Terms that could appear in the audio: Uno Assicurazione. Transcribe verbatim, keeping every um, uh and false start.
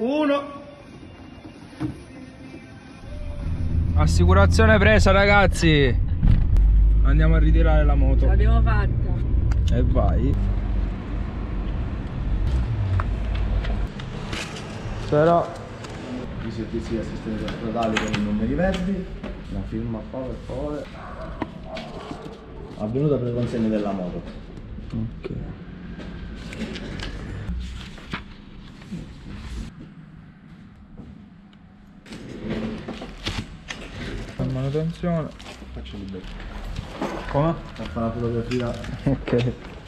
Uno Assicurazione presa, ragazzi. Andiamo a ritirare la moto. L'abbiamo fatta. E vai. Però i servizi di assistenza stradale con i numeri verdi. Una firma qua, per favore. Avvenuta per consegna della moto. Ok. Manutenzione. Faccio il becco. Come? Per fare la fotografia. Ok.